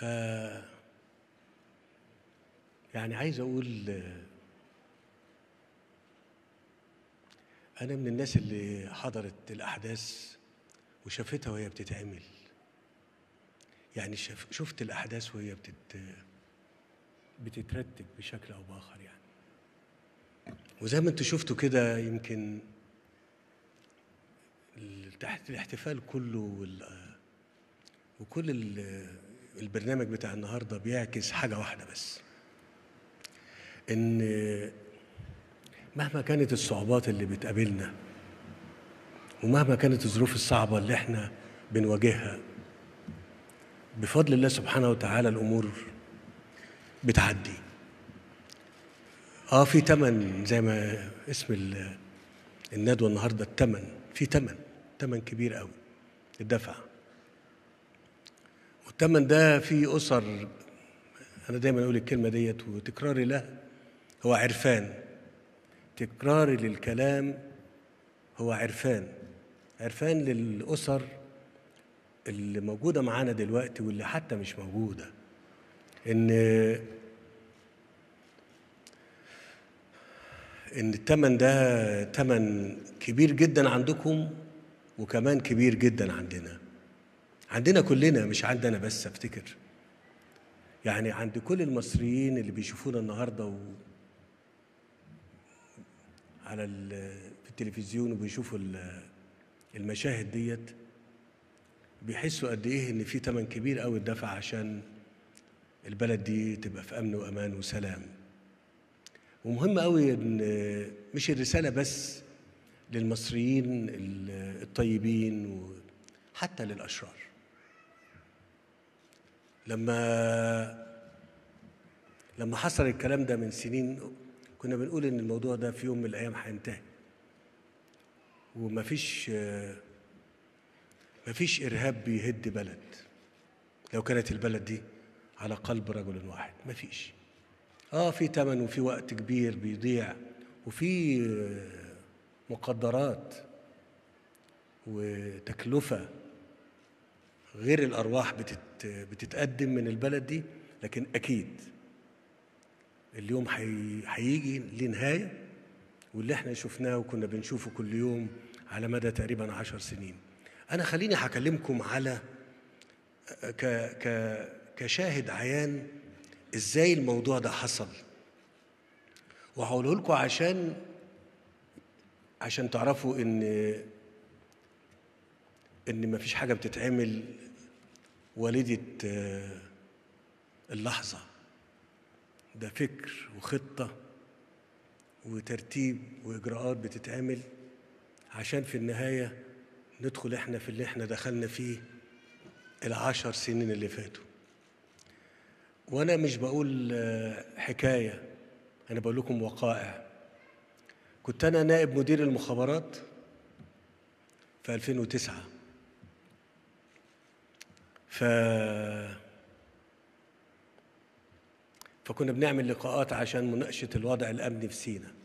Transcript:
ف يعني عايز أقول أنا من الناس اللي حضرت الأحداث وشافتها وهي بتتعمل، يعني شفت الأحداث وهي بتترتب بشكل أو بآخر يعني. وزي ما أنتوا شفتوا كده، يمكن تحت الاحتفال كله وكل البرنامج بتاع النهارده بيعكس حاجة واحدة بس، إن مهما كانت الصعوبات اللي بتقابلنا ومهما كانت الظروف الصعبة اللي احنا بنواجهها، بفضل الله سبحانه وتعالى الأمور بتعدي. في تمن، زي ما اسم الندوة النهاردة، التمن، في تمن كبير قوي الدفع. والتمن ده في أسر، أنا دايما أقول الكلمة ديت وتكراري لها هو عرفان، تكراري للكلام هو عرفان للأسر اللي موجودة معانا دلوقتي واللي حتى مش موجودة، إن التمن ده تمن كبير جدا عندكم وكمان كبير جدا عندنا كلنا، مش عندنا بس. أفتكر يعني عند كل المصريين اللي بيشوفونا النهارده على في التلفزيون وبيشوفوا المشاهد ديت، بيحسوا قد ايه ان في تمن كبير قوي اتدفع عشان البلد دي تبقى في امن وامان وسلام. ومهم قوي ان مش الرساله بس للمصريين الطيبين وحتى للاشرار. لما حصل الكلام ده من سنين كنا بنقول ان الموضوع ده في يوم من الايام هينتهي، ومفيش ارهاب بيهد بلد لو كانت البلد دي على قلب رجل واحد، مفيش. في تمن وفي وقت كبير بيضيع وفي مقدرات وتكلفة غير الارواح بتتقدم من البلد دي، لكن اكيد اليوم هيجي ليه نهايه. واللي احنا شفناه وكنا بنشوفه كل يوم على مدى تقريبا 10 سنين. انا خليني هكلمكم على كشاهد عيان ازاي الموضوع ده حصل، وهقوله لكم عشان تعرفوا ان مفيش حاجه بتتعمل والدة اللحظه، ده فكر وخطة وترتيب وإجراءات بتتعمل عشان في النهاية ندخل إحنا في اللي إحنا دخلنا فيه ال10 سنين اللي فاتوا. وأنا مش بقول حكاية، أنا بقول لكم وقائع. كنت أنا نائب مدير المخابرات في 2009، فكنا بنعمل لقاءات عشان مناقشة الوضع الأمني في سيناء.